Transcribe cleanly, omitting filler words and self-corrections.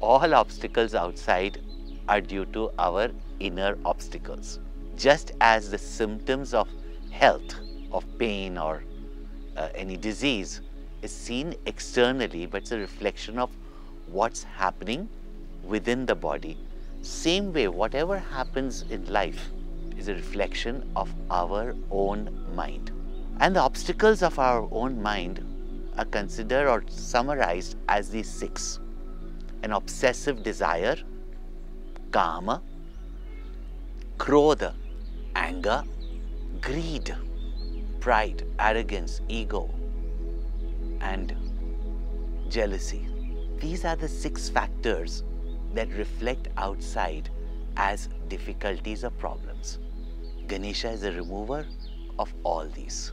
all obstacles outside are due to our inner obstacles. Just as the symptoms of health, of pain or any disease is seen externally, but it's a reflection of what's happening within the body. Same way, whatever happens in life is a reflection of our own mind. And the obstacles of our own mind are considered or summarized as these six: an obsessive desire, kama, krodha, anger, greed, pride, arrogance, ego, and jealousy. These are the six factors that reflect outside as difficulties or problems. Ganesha is a remover of all these.